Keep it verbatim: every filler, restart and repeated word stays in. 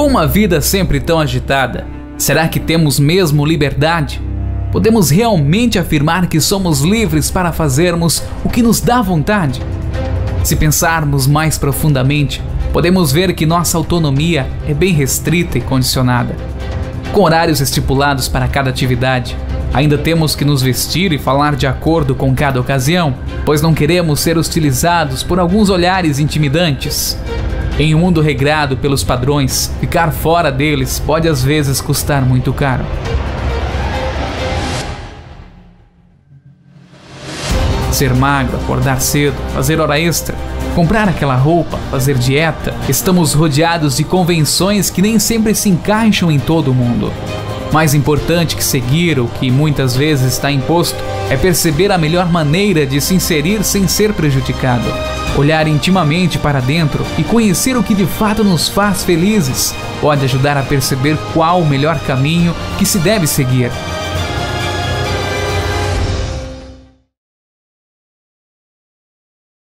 Com uma vida sempre tão agitada, será que temos mesmo liberdade? Podemos realmente afirmar que somos livres para fazermos o que nos dá vontade? Se pensarmos mais profundamente, podemos ver que nossa autonomia é bem restrita e condicionada. Com horários estipulados para cada atividade, ainda temos que nos vestir e falar de acordo com cada ocasião, pois não queremos ser hostilizados por alguns olhares intimidantes. Em um mundo regrado pelos padrões, ficar fora deles pode às vezes custar muito caro. Ser magro, acordar cedo, fazer hora extra, comprar aquela roupa, fazer dieta, estamos rodeados de convenções que nem sempre se encaixam em todo mundo. Mais importante que seguir o que muitas vezes está imposto é perceber a melhor maneira de se inserir sem ser prejudicado. Olhar intimamente para dentro e conhecer o que de fato nos faz felizes pode ajudar a perceber qual o melhor caminho que se deve seguir.